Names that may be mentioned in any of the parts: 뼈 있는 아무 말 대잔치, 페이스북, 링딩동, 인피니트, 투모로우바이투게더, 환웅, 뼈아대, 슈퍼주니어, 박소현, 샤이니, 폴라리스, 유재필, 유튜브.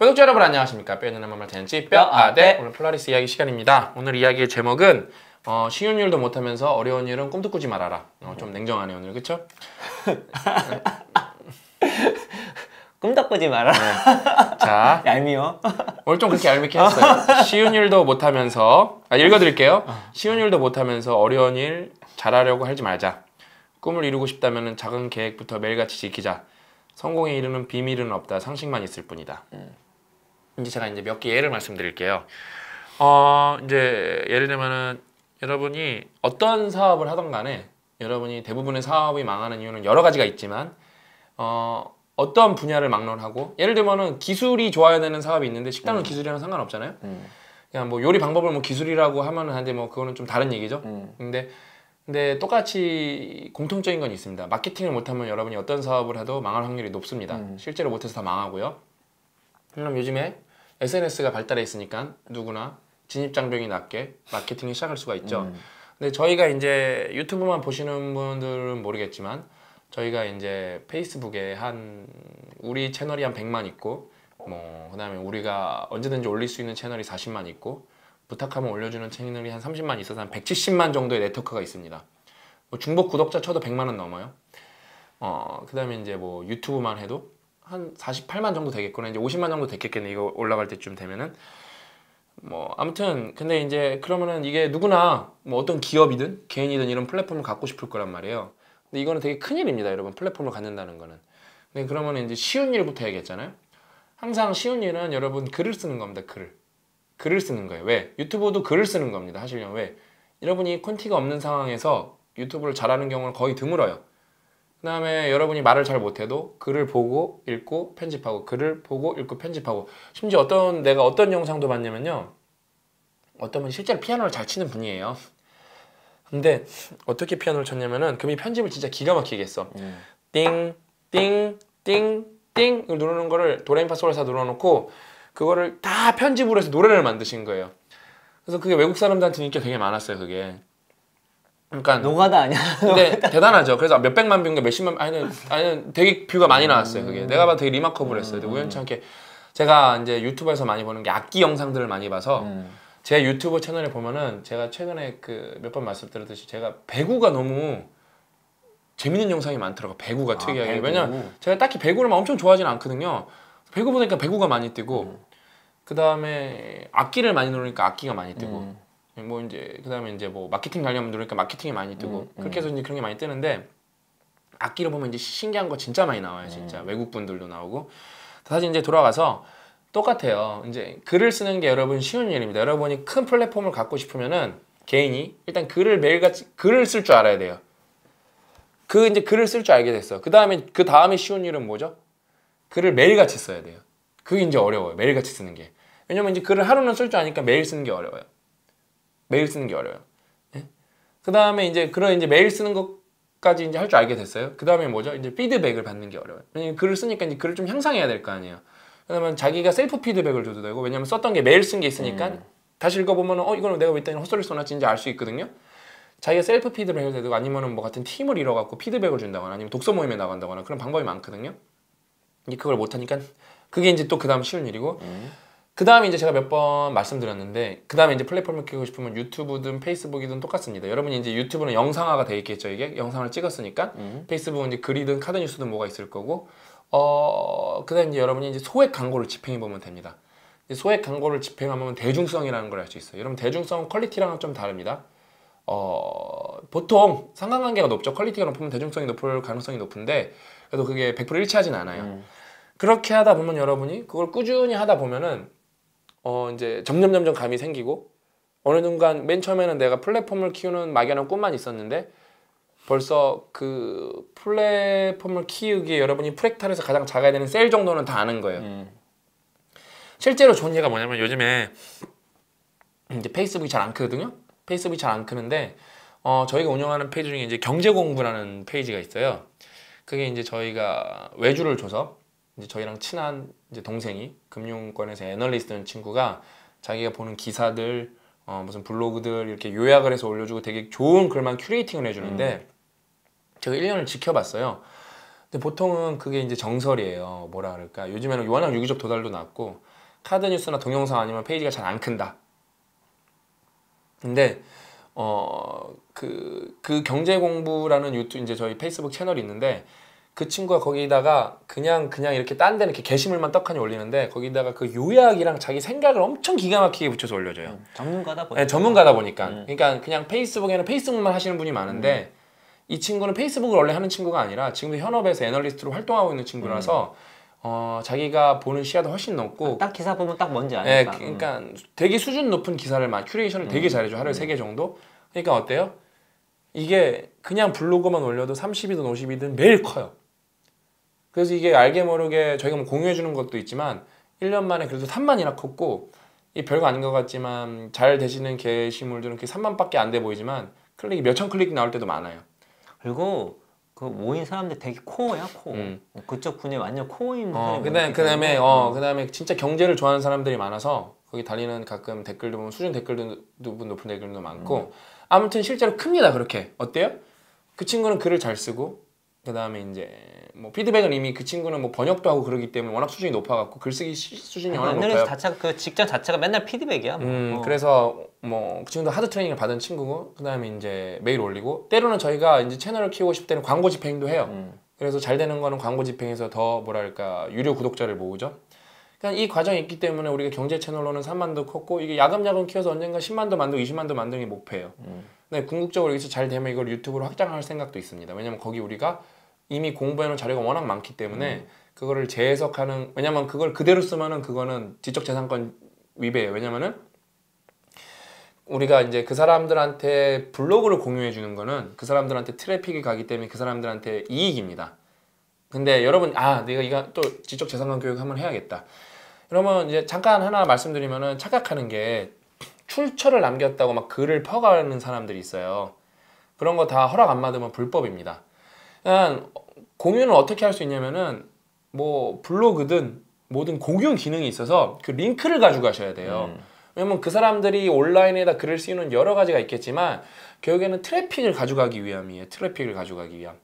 구독자 여러분 안녕하십니까. 뼈 있는 아무 말 대잔치 뼈아대 오늘 폴라리스 이야기 시간입니다. 오늘 이야기의 제목은 쉬운 일도 못하면서 어려운 일은 꿈도 꾸지 말아라. 좀 냉정하네 오늘, 그쵸? 꿈도 꾸지 말아라. 네. 자, 얄미워. 오늘 좀 그렇게 얄밉게 했어요. 쉬운 일도 못하면서 읽어드릴게요. 쉬운 일도 못하면서 어려운 일 잘하려고 하지 말자. 꿈을 이루고 싶다면 작은 계획부터 매일같이 지키자. 성공에 이르는 비밀은 없다. 상식만 있을 뿐이다. 이제 제가 이제 몇 개 예를 말씀드릴게요. 이제 예를 들면은 여러분이 어떤 사업을 하던 간에 여러분이 대부분의 사업이 망하는 이유는 여러 가지가 있지만 어떤 분야를 막론하고 예를 들면은 기술이 좋아야 되는 사업이 있는데 식당은 기술이랑 상관없잖아요. 그냥 뭐 요리 방법을 뭐 기술이라고 하면은 한데 뭐 그거는 좀 다른 얘기죠. 근데 똑같이 공통적인 건 있습니다. 마케팅을 못하면 여러분이 어떤 사업을 해도 망할 확률이 높습니다. 실제로 못해서 다 망하고요. 그럼 요즘에 SNS가 발달해 있으니까 누구나 진입장벽이 낮게 마케팅을 시작할 수가 있죠. 근데 저희가 이제 유튜브만 보시는 분들은 모르겠지만 저희가 이제 페이스북에 우리 채널이 한 100만 있고 뭐 그다음에 우리가 언제든지 올릴 수 있는 채널이 40만 있고 부탁하면 올려주는 채널이 한 30만 있어서 한 170만 정도의 네트워크가 있습니다. 뭐 중복 구독자 쳐도 100만은 넘어요. 그 다음에 이제 뭐 유튜브만 해도 한 48만 정도 되겠거나 이제 50만 정도 됐겠겠네. 이거 올라갈 때쯤 되면은 뭐 아무튼 근데 이제 그러면은 이게 누구나 뭐 어떤 기업이든 개인이든 이런 플랫폼을 갖고 싶을 거란 말이에요. 근데 이거는 되게 큰일입니다, 여러분. 플랫폼을 갖는다는 거는. 근데 그러면 이제 쉬운 일부터 얘기했잖아요. 항상 쉬운 일은 여러분 글을 쓰는 겁니다. 글을 쓰는 거예요. 왜? 유튜브도 글을 쓰는 겁니다. 하시려면 왜? 여러분이 콘티가 없는 상황에서 유튜브를 잘하는 경우는 거의 드물어요. 그 다음에 여러분이 말을 잘 못해도 글을 보고 읽고 편집하고 글을 보고 읽고 편집하고 심지어 내가 어떤 영상도 봤냐면요. 어떤 분이 실제로 피아노를 잘 치는 분이에요. 근데 어떻게 피아노를 쳤냐면은 그분이 편집을 진짜 기가 막히게 했어. 띵, 띵, 띵, 띵 누르는 거를 도레미파솔라시도 눌러놓고 그거를 다 편집을 해서 노래를 만드신 거예요. 그래서 그게 외국 사람들한테 인기가 되게 많았어요, 그게. 그러니까 노가다 아니야? 근데 대단하죠. 그래서 몇백만 뷰인가 몇십만 아니 되게 뷰가 많이 나왔어요, 그게. 내가 봐도 되게 리마커블했어요. 우연치 않게 제가 이제 유튜브에서 많이 보는 게 악기 영상들을 많이 봐서 제 유튜브 채널에 보면은 제가 최근에 그 몇 번 말씀드렸듯이 제가 배구가 너무 재밌는 영상이 많더라고요. 배구가 특이하게. 배구. 왜냐면 제가 딱히 배구를 막 엄청 좋아하진 않거든요. 배구 보니까 배구가 많이 뜨고 그 다음에 악기를 많이 누르니까 악기가 많이 뜨고 뭐 이제 그 다음에 이제 뭐 마케팅 관련 누르니까 마케팅이 많이 뜨고 그렇게 해서 이제 그런 게 많이 뜨는데 악기를 보면 이제 신기한 거 진짜 많이 나와요, 진짜. 외국 분들도 나오고. 다시 이제 돌아가서 똑같아요. 이제 글을 쓰는 게 여러분 쉬운 일입니다. 여러분이 큰 플랫폼을 갖고 싶으면은 개인이 일단 글을 쓸 줄 알아야 돼요. 이제 글을 쓸 줄 알게 됐어. 그 다음에 쉬운 일은 뭐죠? 글을 매일같이 써야 돼요. 그게 이제 어려워요. 매일같이 쓰는 게. 왜냐면 이제 글을 하루는 쓸 줄 아니까 매일 쓰는 게 어려워요. 매일 쓰는 게 어려워요. 예? 그 다음에 이제 매일 쓰는 것까지 이제 할 줄 알게 됐어요. 그 다음에 뭐죠? 이제 피드백을 받는 게 어려워요. 왜냐면 글을 쓰니까 이제 글을 좀 향상해야 될 거 아니에요. 그러면 자기가 셀프 피드백을 줘도 되고 왜냐면 썼던 게 매일 쓴 게 있으니까 다시 읽어보면 이거는 내가 왜 때는 헛소리를 써놨지 이제 알 수 있거든요. 자기가 셀프 피드백을 해도 되고 아니면은 뭐 같은 팀을 이뤄갖고 피드백을 준다거나 아니면 독서 모임에 나간다거나 그런 방법이 많거든요. 그걸 못하니까 그게 이제 또 그 다음 쉬운 일이고 그 다음에 이제 제가 몇 번 말씀드렸는데 그 다음에 이제 플랫폼을 키우고 싶으면 유튜브든 페이스북이든 똑같습니다. 여러분이 이제 유튜브는 영상화가 돼 있겠죠. 이게 영상을 찍었으니까 페이스북은 이제 글이든 카드 뉴스든 뭐가 있을 거고 그 다음에 이제 여러분이 이제 소액 광고를 집행해 보면 됩니다. 소액 광고를 집행하면 대중성이라는 걸 알 수 있어요. 여러분 대중성 퀄리티랑은 좀 다릅니다. 보통 상관관계가 높죠. 퀄리티가 높으면 대중성이 높을 가능성이 높은데 그래도 그게 100% 일치하진 않아요. 그렇게 하다 보면 여러분이 그걸 꾸준히 하다 보면은 이제 점점 감이 생기고 어느 순간 맨 처음에는 내가 플랫폼을 키우는 막연한 꿈만 있었는데 벌써 그 플랫폼을 키우기에 여러분이 프랙탈에서 가장 작아야 되는 셀 정도는 다 아는 거예요. 실제로 좋은 예가 뭐냐면 요즘에 이제 페이스북이 잘 안 크거든요. 페이스북이 잘 안 크는데 저희가 운영하는 페이지 중에 이제 경제공부라는 페이지가 있어요. 그게 이제 저희가 외주를 줘서 이제 저희랑 친한 이제 동생이 금융권에서 애널리스트인 친구가 자기가 보는 기사들 무슨 블로그들 이렇게 요약을 해서 올려주고 되게 좋은 글만 큐레이팅을 해주는데 제가 1년을 지켜봤어요. 근데 보통은 그게 이제 정설이에요. 뭐라 그럴까, 요즘에는 워낙 유기적 도달도 낮고 카드 뉴스나 동영상 아니면 페이지가 잘 안 큰다. 근데 그 경제 공부라는 유튜브, 이제 저희 페이스북 채널이 있는데 그 친구가 거기다가 그냥 이렇게 딴 데는 이렇게 게시물만 떡하니 올리는데 거기다가 그 요약이랑 자기 생각을 엄청 기가 막히게 붙여서 올려줘요. 전문가다 보니까. 네, 전문가다 보니까. 그러니까 그냥 페이스북에는 페이스북만 하시는 분이 많은데 이 친구는 페이스북을 원래 하는 친구가 아니라 지금도 현업에서 애널리스트로 활동하고 있는 친구라서 자기가 보는 시야도 훨씬 넓고, 딱 기사 보면 딱 뭔지 아니까. 네, 그러니까 되게 수준 높은 기사를 막 큐레이션을 되게 잘해줘. 하루에 3개 정도. 그러니까 어때요? 이게 그냥 블로그만 올려도 30이든 50이든 매일 커요. 그래서 이게 알게 모르게 저희가 뭐 공유해주는 것도 있지만 1년 만에 그래도 3만이나 컸고, 이 별거 아닌 것 같지만 잘 되시는 게시물들은 그게 3만밖에 안 돼 보이지만 클릭이 몇천 클릭 나올 때도 많아요. 그리고 그 모인 사람들 되게 코어야, 코어. 그쪽 분야 완전 코어인 사람이. 그다음에 진짜 경제를 좋아하는 사람들이 많아서 거기 달리는 가끔 댓글도 보면 수준 댓글도 높은 댓글도 많고 아무튼 실제로 큽니다. 그렇게 어때요? 그 친구는 글을 잘 쓰고, 그 다음에 이제 뭐 피드백은 이미 그 친구는 뭐 번역도 하고 그러기 때문에 워낙 수준이 높아갖고 글쓰기 수준이 워낙 높아요. 자체가 그 직장 자체가 맨날 피드백이야. 그래서 뭐 그 친구도 하드 트레이닝을 받은 친구고, 그 다음에 이제 매일 올리고, 때로는 저희가 이제 채널을 키우고 싶을 때는 광고 집행도 해요. 그래서 잘 되는 거는 광고 집행에서 더 뭐랄까 유료 구독자를 모으죠. 그냥 이 과정이 있기 때문에 우리가 경제 채널로는 3만도 컸고, 이게 야금야금 키워서 언젠가 10만도 만들고 20만도 만드는 게 목표예요. 근데 궁극적으로 여기서 잘 되면 이걸 유튜브로 확장할 생각도 있습니다. 왜냐면 거기 우리가 이미 공부해놓은 자료가 워낙 많기 때문에 그거를 재해석하는, 왜냐면 그걸 그대로 쓰면은 그거는 지적재산권 위배예요. 왜냐면은 우리가 이제 그 사람들한테 블로그를 공유해주는 거는 그 사람들한테 트래픽이 가기 때문에 그 사람들한테 이익입니다. 근데 여러분, 아, 내가 이거 또 지적재산권 교육 한번 해야겠다. 그러면 이제 잠깐 하나 말씀드리면은 착각하는 게, 출처를 남겼다고 막 글을 퍼가는 사람들이 있어요. 그런 거 다 허락 안 받으면 불법입니다. 공유는 어떻게 할 수 있냐면은 뭐 블로그든 뭐든 공유 기능이 있어서 그 링크를 가져가셔야 돼요. 왜냐면 그 사람들이 온라인에다 글을 쓰는 여러 가지가 있겠지만 결국에는 트래픽을 가져가기 위함이에요. 트래픽을 가져가기 위함.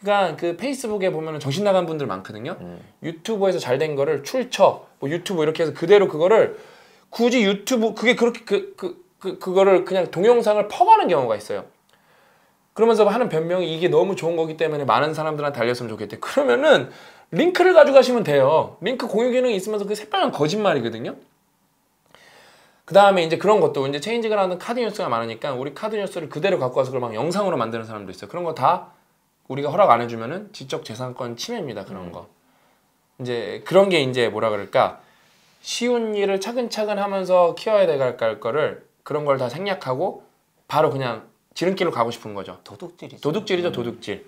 그러니까 그 페이스북에 보면은 정신 나간 분들 많거든요. 유튜브에서 잘된 거를 출처, 뭐 유튜브 이렇게 해서 그대로 그거를 굳이 유튜브, 그게 그렇게 그거를 그냥 동영상을 퍼가는 경우가 있어요. 그러면서 하는 변명이 이게 너무 좋은 거기 때문에 많은 사람들한테 달렸으면 좋겠대. 그러면은 링크를 가져가시면 돼요. 링크 공유 기능이 있으면서 그 새빨간 거짓말이거든요. 그 다음에 이제 그런 것도 이제 체인직을 하는 카드 뉴스가 많으니까 우리 카드 뉴스를 그대로 갖고 와서 그걸 막 영상으로 만드는 사람도 있어요. 그런 거 다 우리가 허락 안 해주면은 지적재산권 침해입니다. 그런 거. 이제 그런 게 이제 뭐라 그럴까, 쉬운 일을 차근차근 하면서 키워야 될 거를, 그런 걸 다 생략하고 바로 그냥 지름길로 가고 싶은 거죠. 도둑질이죠. 도둑질이죠. 도둑질.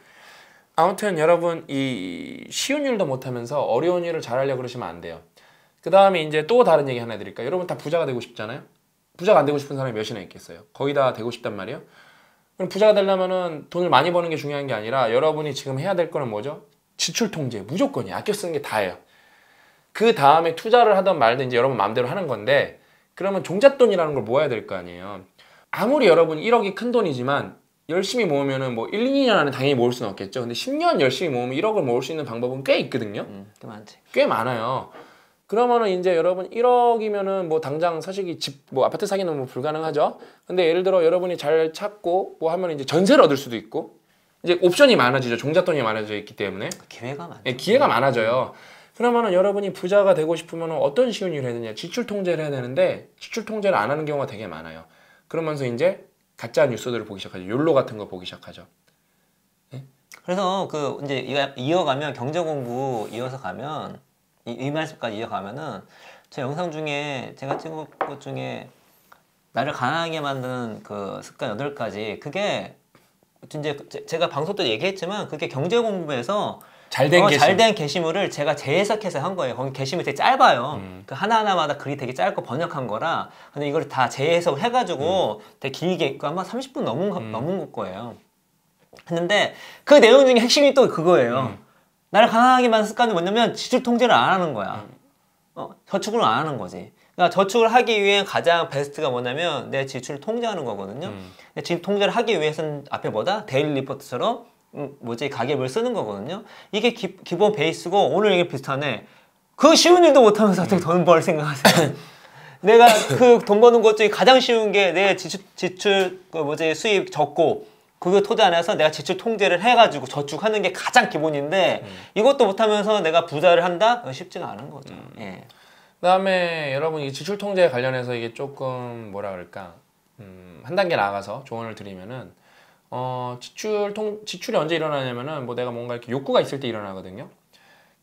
아무튼 여러분, 이 쉬운 일도 못하면서 어려운 일을 잘하려고 그러시면 안 돼요. 그 다음에 이제 또 다른 얘기 하나 드릴까요? 여러분 다 부자가 되고 싶잖아요. 부자가 안 되고 싶은 사람이 몇이나 있겠어요. 거의 다 되고 싶단 말이에요. 그럼 부자가 되려면은 돈을 많이 버는 게 중요한 게 아니라 여러분이 지금 해야 될 거는 뭐죠? 지출 통제. 무조건이에요. 아껴 쓰는 게 다예요. 그 다음에 투자를 하던 말든 이제 여러분 마음대로 하는 건데, 그러면 종잣돈이라는 걸 모아야 될 거 아니에요. 아무리 여러분 1억이 큰 돈이지만 열심히 모으면은 뭐 1, 2년 안에 당연히 모을 수는 없겠죠. 근데 10년 열심히 모으면 1억을 모을 수 있는 방법은 꽤 있거든요. 꽤 많지. 꽤 많아요. 그러면은 이제 여러분 1억이면은 뭐 당장 사실이 집, 뭐 아파트 사기는 뭐 불가능하죠. 근데 예를 들어 여러분이 잘 찾고 뭐 하면 이제 전세를 얻을 수도 있고, 이제 옵션이 많아지죠. 종잣돈이 많아져 있기 때문에 기회가 많죠. 예, 기회가 많아져요. 그러면은 여러분이 부자가 되고 싶으면 어떤 쉬운 일을 해야 되냐, 지출 통제를 해야 되는데 지출 통제를 안 하는 경우가 되게 많아요. 그러면서 이제 가짜 뉴스들을 보기 시작하죠. 욜로 같은 거 보기 시작하죠. 네? 그래서 그 이제 이어가면, 경제 공부 이어서 가면 이 말씀까지 이어가면은, 제 영상 중에 제가 찍은 것 중에 나를 가난하게 만드는 그 습관 8가지, 그게 이제 제가 방송 때 얘기했지만 그게 경제 공부에서 잘된 게시물을 제가 재해석해서 한 거예요. 거기 게시물이 되게 짧아요. 그 하나하나마다 글이 되게 짧고 번역한 거라. 근데 이걸 다 재해석을 해가지고 되게 길게, 아마 30분 넘은 거예요. 했는데 그 내용 중에 핵심이 또 그거예요. 나를 가난하게 만드는 습관이 뭐냐면 지출 통제를 안 하는 거야. 저축을 안 하는 거지. 그러니까 저축을 하기 위해 가장 베스트가 뭐냐면 내 지출을 통제하는 거거든요. 지출 통제를 하기 위해서는 앞에 뭐다? 데일리 리포트처럼 가계부를 쓰는 거거든요. 이게 기본 베이스고 오늘 얘기 비슷하네. 그 쉬운 일도 못하면서 어떻게 돈 벌 생각하세요? 내가 그 돈 버는 것 중에 가장 쉬운 게 내 지출 수입 적고 그거 토대 안에서 내가 지출 통제를 해가지고 저축하는 게 가장 기본인데 이것도 못하면서 내가 부자를 한다? 쉽지가 않은 거죠. 예. 그다음에 여러분 이 지출 통제 관련해서 이게 조금 뭐라 그럴까 한 단계 나가서 조언을 드리면은 지출이 언제 일어나냐면은 뭐 내가 뭔가 이렇게 욕구가 있을 때 일어나거든요.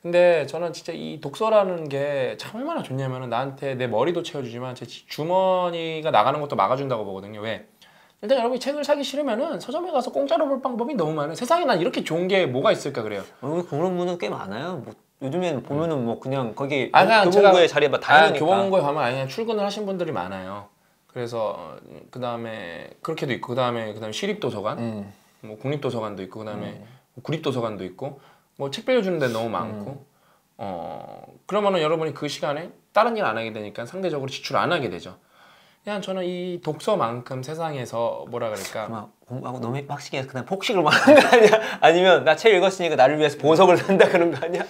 근데 저는 진짜 이 독서라는 게 참 얼마나 좋냐면은 나한테 내 머리도 채워주지만 제 주머니가 나가는 것도 막아준다고 보거든요. 왜? 일단 여러분이 책을 사기 싫으면은 서점에 가서 공짜로 볼 방법이 너무 많아요. 세상에 난 이렇게 좋은 게 뭐가 있을까 그래요. 그런 분은 꽤 많아요. 뭐 요즘에는 보면은 뭐 그냥 거기 교보문고에 자리에 막 다 있으니까 교보문고에 가면 아예 출근을 하신 분들이 많아요. 그래서 그 다음에 그렇게도 있고 그 다음에 시립도서관, 뭐 국립도서관도 있고 그 다음에 구립도서관도 있고 뭐 책 빌려주는 데 너무 많고 그러면은 여러분이 그 시간에 다른 일 안 하게 되니까 상대적으로 지출 안 하게 되죠. 그냥 저는 이 독서만큼 세상에서 뭐라 그럴까 막 공부하고 너무 빡시게 해서 그냥 폭식을 막 하는 거 아니야? 아니면 나 책 읽었으니까 나를 위해서 보석을 산다 그런 거 아니야?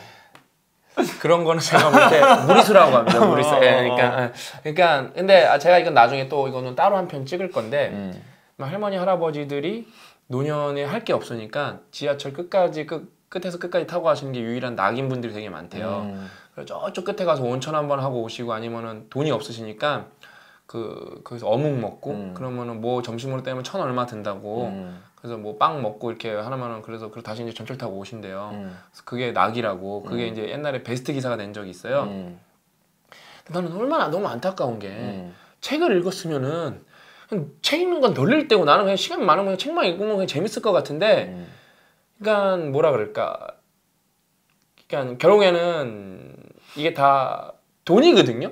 그런 거는 제가 볼 때 무리수라고 합니다. 무리수. 그러니까 근데 제가 이건 나중에 또 이거는 따로 한 편 찍을 건데 막 할머니 할아버지들이 노년에 할 게 없으니까 지하철 끝까지 끝에서 끝까지 타고 가시는 게 유일한 낙인 분들이 되게 많대요. 그래서 저쪽 끝에 가서 온천 한번 하고 오시고 아니면은 돈이 없으시니까 거기서 어묵 먹고 그러면은 뭐 점심으로 때면 1,000 얼마 든다고 그래서 뭐 빵 먹고 이렇게 하나면은 그래서 다시 이제 전철 타고 오신대요. 그래서 그게 낙이라고 그게 이제 옛날에 베스트 기사가 낸 적이 있어요. 근데 나는 얼마나 너무 안타까운 게 책을 읽었으면은 책 읽는 건 별일 때고 나는 그냥 시간 많으면 그냥 책만 읽으면 그냥 재밌을 것 같은데 그러니까 뭐라 그럴까 그러니까 결국에는 이게 다 돈이거든요.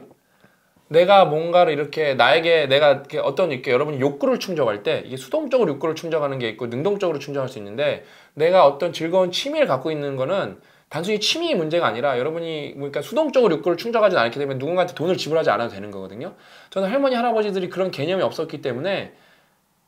내가 뭔가를 이렇게 나에게 내가 이렇게 어떤 이렇게 여러분이 욕구를 충족할 때 이게 수동적으로 욕구를 충족하는 게 있고 능동적으로 충족할 수 있는데 내가 어떤 즐거운 취미를 갖고 있는 거는 단순히 취미의 문제가 아니라 여러분이 그러니까 수동적으로 욕구를 충족하지 않기 때문에 누군가한테 돈을 지불하지 않아도 되는 거거든요. 저는 할머니 할아버지들이 그런 개념이 없었기 때문에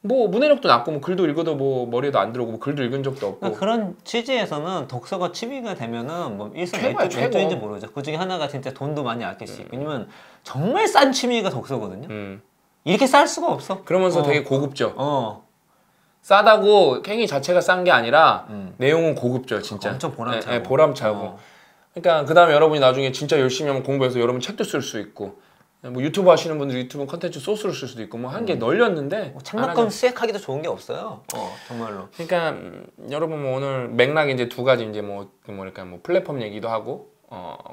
뭐 문해력도 낮고 뭐 글도 읽어도 뭐 머리에도 안 들어오고 뭐 글도 읽은 적도 없고 그런 취지에서는 독서가 취미가 되면은 뭐 일석이조인지 모르죠. 그 중에 하나가 진짜 돈도 많이 아낄 수 있고 왜냐면 정말 싼 취미가 독서거든요. 이렇게 쌀 수가 없어. 그러면서 되게 고급죠. 싸다고 행위 자체가 싼 게 아니라 내용은 고급죠 진짜. 엄청 보람차고. 보람차고. 그러니까 그 다음에 여러분이 나중에 진짜 열심히 하면 공부해서 여러분 책도 쓸 수 있고 뭐 유튜브 하시는 분들 유튜브 컨텐츠 소스를 쓸 수도 있고 뭐 한 개 널렸는데 장난감 수익하기도 좋은 게 없어요. 정말로. 그러니까 여러분 뭐 오늘 맥락이 이제 두 가지 이제 뭐 플랫폼 얘기도 하고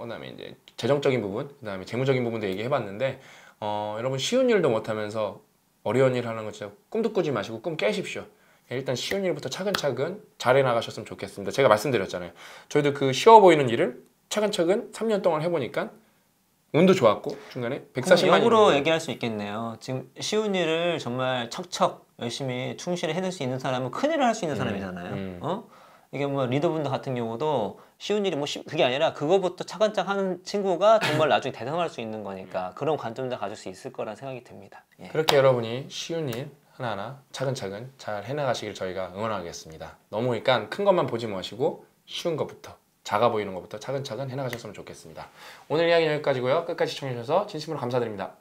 그다음에 이제 재정적인 부분, 그다음에 재무적인 부분도 얘기해봤는데 여러분 쉬운 일도 못하면서 어려운 일 하는 거 진짜 꿈도 꾸지 마시고 꿈 깨십시오. 일단 쉬운 일부터 차근차근 잘해 나가셨으면 좋겠습니다. 제가 말씀드렸잖아요. 저희도 그 쉬워 보이는 일을 차근차근 3년 동안 해보니까. 운도 좋았고 중간에 140만이 역으로 얘기할 수 있겠네요. 지금 쉬운 일을 정말 척척 열심히 충실히 해낼 수 있는 사람은 큰일을 할 수 있는 사람이잖아요. 이게 뭐 리더분들 같은 경우도 쉬운 일이 뭐 그게 아니라 그거부터 차근차근 하는 친구가 정말 나중에 대성할 수 있는 거니까 그런 관점도 가질 수 있을 거란 생각이 듭니다. 예. 그렇게 여러분이 쉬운 일 하나하나 차근차근 잘 해나가시길 저희가 응원하겠습니다. 너무 그러니까 큰 것만 보지 마시고 쉬운 것부터 작아 보이는 것부터 차근차근 해나가셨으면 좋겠습니다. 오늘 이야기는 여기까지고요. 끝까지 시청해주셔서 진심으로 감사드립니다.